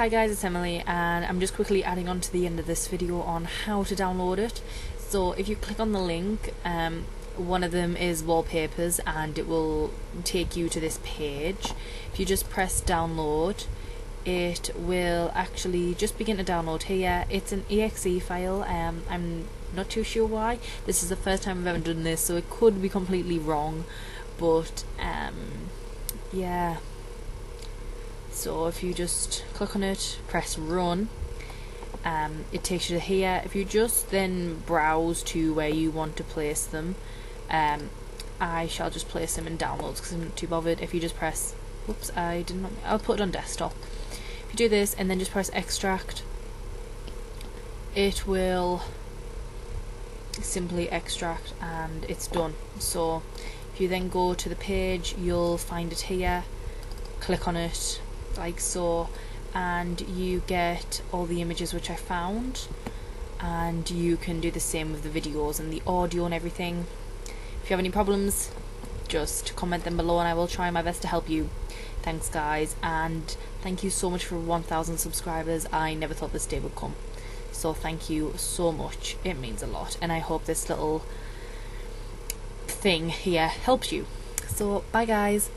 Hi guys, it's Emily, and I'm just quickly adding on to the end of this video on how to download it. So if you click on the link, one of them is wallpapers, and it will take you to this page. If you just press download, it will actually just begin to download here. It's an exe file. I'm not too sure why. This is the first time I've ever done this, so it could be completely wrong, but yeah. So if you just click on it, press run, it takes you to here. If you just then browse to where you want to place them, I shall just place them in downloads because I'm not too bothered. If you just press, whoops, I'll put it on desktop. If you do this and then just press extract, it will simply extract and it's done. So if you then go to the page, you'll find it here, click on it, like so, and you get all the images which I found, and you can do the same with the videos and the audio and everything. If you have any problems, just comment them below and I will try my best to help you. Thanks guys, and thank you so much for 1,000 subscribers. I never thought this day would come, so thank you so much, it means a lot, and I hope this little thing here helps you. So bye guys.